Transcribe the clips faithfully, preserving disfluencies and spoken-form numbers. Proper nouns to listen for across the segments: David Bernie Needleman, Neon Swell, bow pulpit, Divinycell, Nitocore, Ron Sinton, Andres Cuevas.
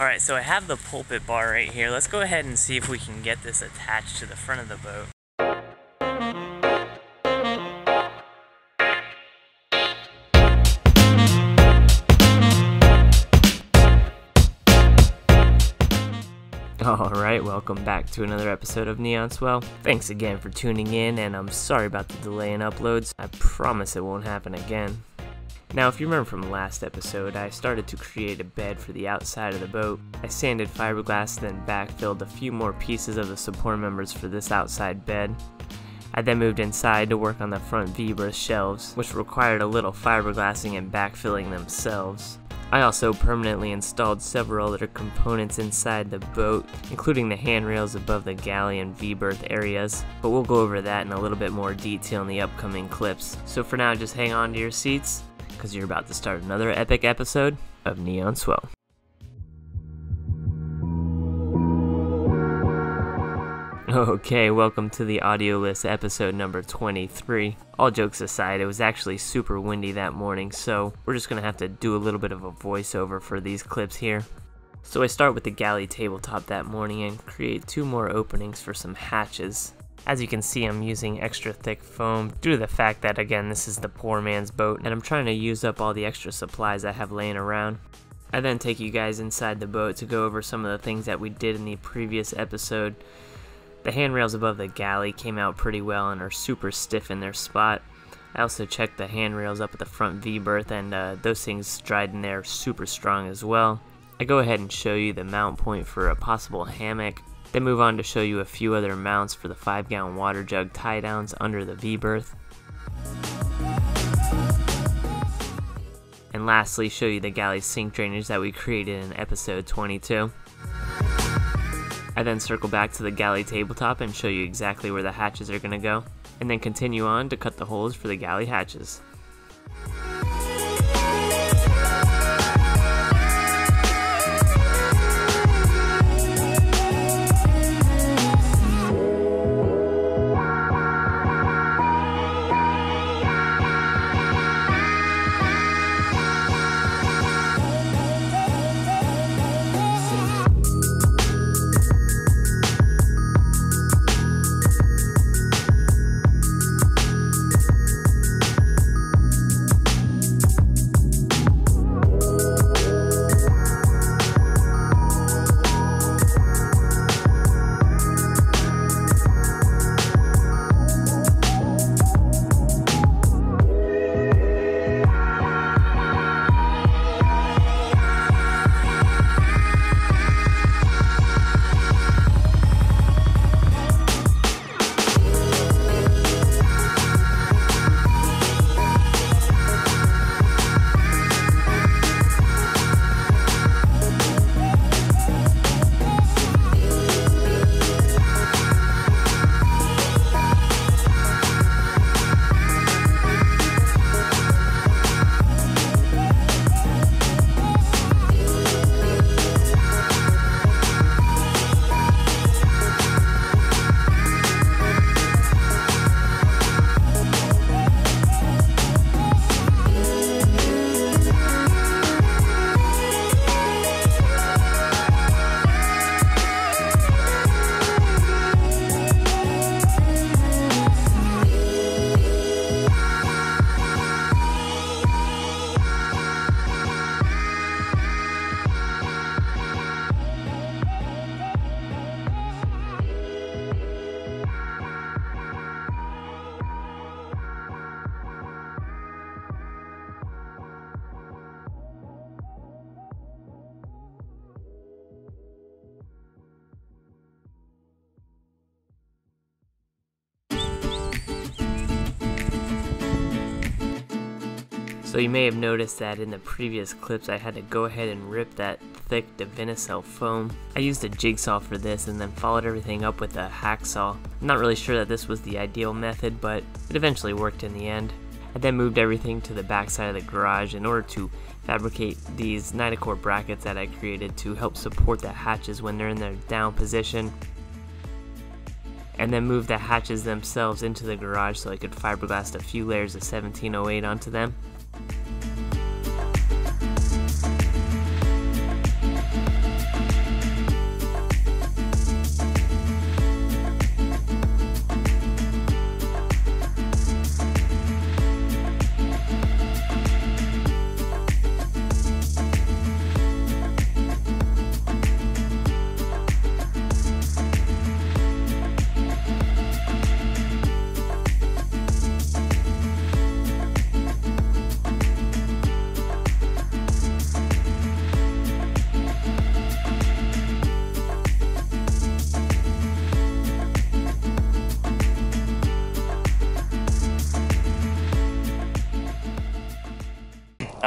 Alright, so I have the pulpit bar right here. Let's go ahead and see if we can get this attached to the front of the boat. Alright, welcome back to another episode of Neon Swell. Thanks again for tuning in, and I'm sorry about the delay in uploads. I promise it won't happen again. Now, if you remember from the last episode, I started to create a bed for the outside of the boat. I sanded fiberglass, then backfilled a few more pieces of the support members for this outside bed. I then moved inside to work on the front V-berth shelves, which required a little fiberglassing and backfilling themselves. I also permanently installed several other components inside the boat, including the handrails above the galley and V-berth areas, but we'll go over that in a little bit more detail in the upcoming clips. So for now, just hang on to your seats, because you're about to start another epic episode of Neon Swell. Okay, welcome to the audioless episode number twenty-three. All jokes aside, it was actually super windy that morning, so we're just gonna have to do a little bit of a voiceover for these clips here. So I start with the galley tabletop that morning and create two more openings for some hatches. As you can see, I'm using extra thick foam due to the fact that, again, this is the poor man's boat and I'm trying to use up all the extra supplies I have laying around. I then take you guys inside the boat to go over some of the things that we did in the previous episode. The handrails above the galley came out pretty well and are super stiff in their spot. I also checked the handrails up at the front V-berth, and uh, those things dried in there super strong as well. I go ahead and show you the mount point for a possible hammock. Then move on to show you a few other mounts for the five gallon water jug tie downs under the V-berth. And lastly, show you the galley sink drainage that we created in episode twenty-two. I then circle back to the galley tabletop and show you exactly where the hatches are going to go, and then continue on to cut the holes for the galley hatches. So you may have noticed that in the previous clips I had to go ahead and rip that thick Divinycell foam. I used a jigsaw for this and then followed everything up with a hacksaw. I'm not really sure that this was the ideal method, but it eventually worked in the end. I then moved everything to the backside of the garage in order to fabricate these Nitocore brackets that I created to help support the hatches when they're in their down position. And then moved the hatches themselves into the garage so I could fiberglass a few layers of seventeen oh eight onto them.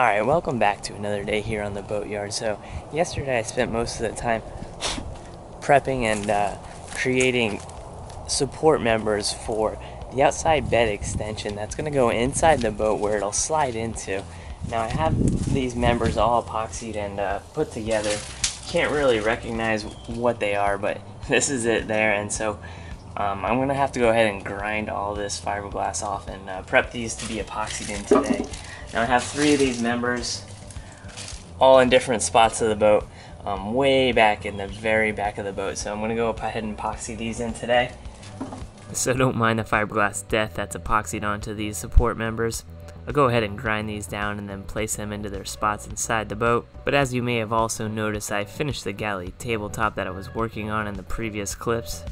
Alright, welcome back to another day here on the boatyard. So yesterday I spent most of the time prepping and uh, creating support members for the outside bed extension that's going to go inside the boat where it'll slide into. Now I have these members all epoxied and uh, put together. Can't really recognize what they are, but this is it there. And so um, I'm going to have to go ahead and grind all this fiberglass off and uh, prep these to be epoxied in today. Now I have three of these members all in different spots of the boat, um, way back in the very back of the boat. So I'm going to go ahead and epoxy these in today. So don't mind the fiberglass death that's epoxied onto these support members. I'll go ahead and grind these down and then place them into their spots inside the boat. But as you may have also noticed, I finished the galley tabletop that I was working on in the previous clips.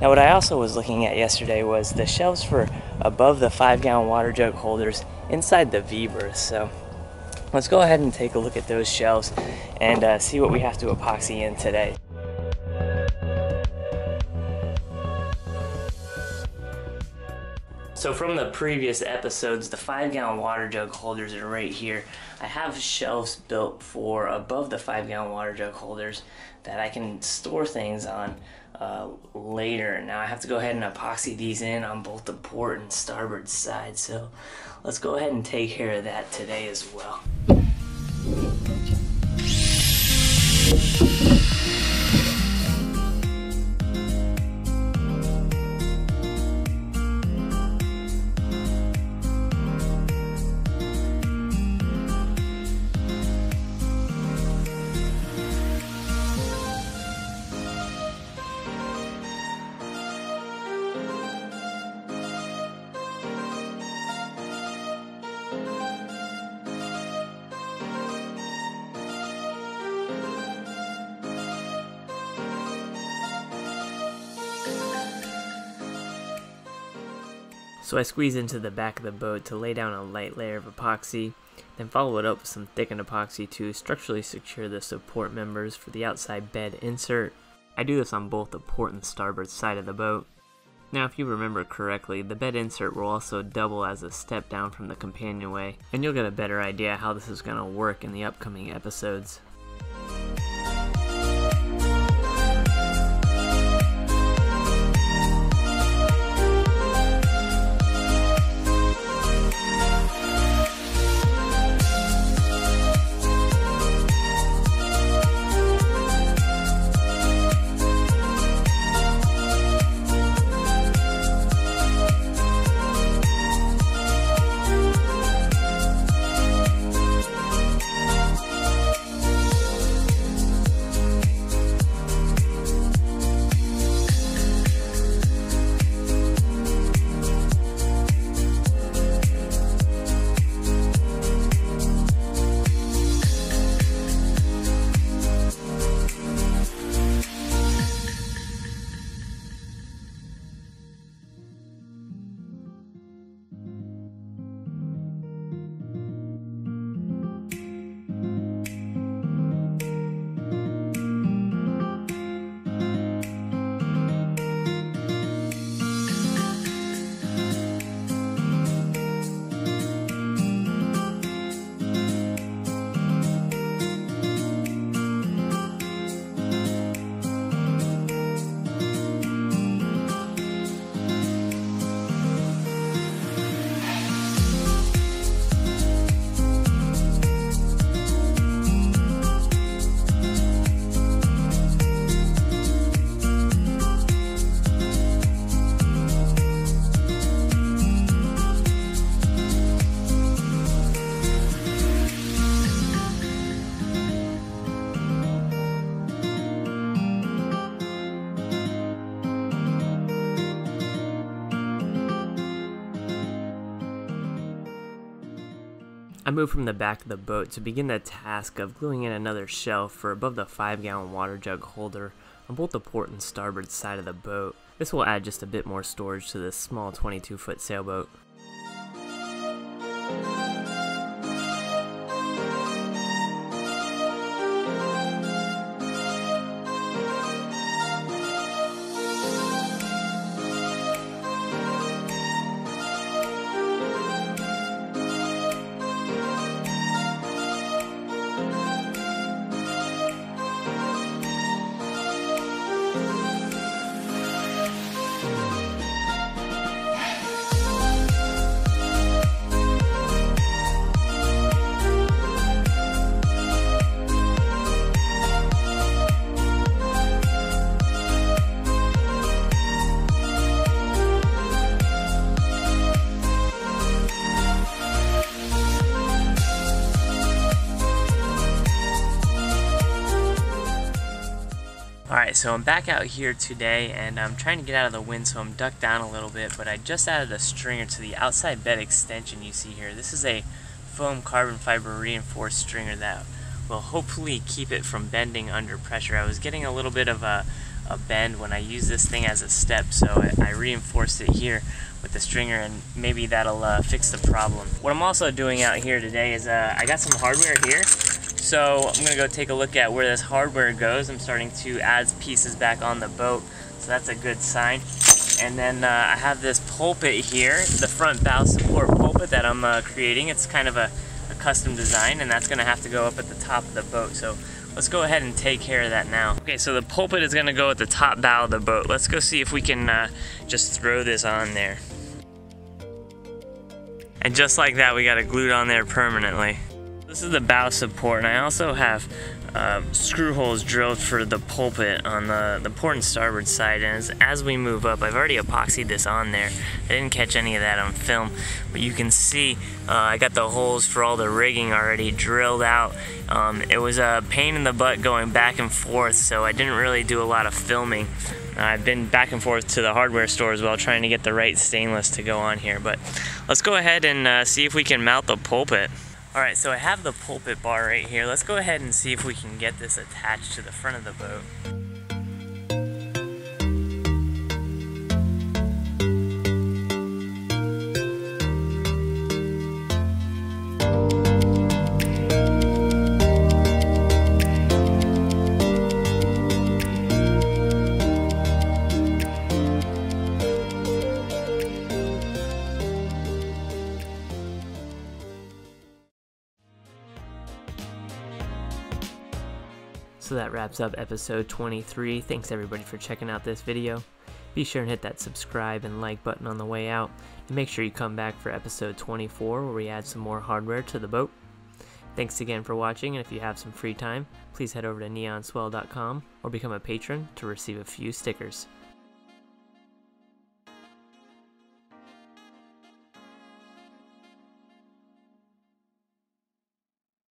Now what I also was looking at yesterday was the shelves for above the five gallon water jug holders inside the V berth. So let's go ahead and take a look at those shelves and uh, see what we have to epoxy in today. So from the previous episodes, the five gallon water jug holders are right here. I have shelves built for above the five gallon water jug holders that I can store things on uh, later. Now I have to go ahead and epoxy these in on both the port and starboard side. So let's go ahead and take care of that today as well. So I squeeze into the back of the boat to lay down a light layer of epoxy, then follow it up with some thickened epoxy to structurally secure the support members for the outside bed insert. I do this on both the port and starboard side of the boat. Now if you remember correctly, the bed insert will also double as a step down from the companionway, and you'll get a better idea how this is going to work in the upcoming episodes. I move from the back of the boat to begin the task of gluing in another shelf for above the five gallon water jug holder on both the port and starboard side of the boat. This will add just a bit more storage to this small twenty-two foot sailboat. Alright, so I'm back out here today, and I'm trying to get out of the wind, so I'm ducked down a little bit, but I just added a stringer to the outside bed extension you see here. This is a foam carbon fiber reinforced stringer that will hopefully keep it from bending under pressure. I was getting a little bit of a, a bend when I used this thing as a step, so I, I reinforced it here with the stringer, and maybe that'll uh, fix the problem. What I'm also doing out here today is uh, I got some hardware here. So I'm going to go take a look at where this hardware goes. I'm starting to add pieces back on the boat, so that's a good sign. And then uh, I have this pulpit here, the front bow support pulpit that I'm uh, creating. It's kind of a, a custom design, and that's going to have to go up at the top of the boat. So let's go ahead and take care of that now. Okay, so the pulpit is going to go at the top bow of the boat. Let's go see if we can uh, just throw this on there. And just like that, we got it glued on there permanently. This is the bow support, and I also have uh, screw holes drilled for the pulpit on the, the port and starboard side, and as, as we move up, I've already epoxied this on there. I didn't catch any of that on film, but you can see uh, I got the holes for all the rigging already drilled out. Um, it was a pain in the butt going back and forth, so I didn't really do a lot of filming. Uh, I've been back and forth to the hardware store as well, trying to get the right stainless to go on here, but let's go ahead and uh, see if we can mount the pulpit. Alright, so I have the pulpit bar right here. Let's go ahead and see if we can get this attached to the front of the boat. So that wraps up episode twenty-three. Thanks everybody for checking out this video. Be sure and hit that subscribe and like button on the way out. And make sure you come back for episode twenty-four, where we add some more hardware to the boat. Thanks again for watching, and if you have some free time, please head over to neon swell dot com or become a patron to receive a few stickers.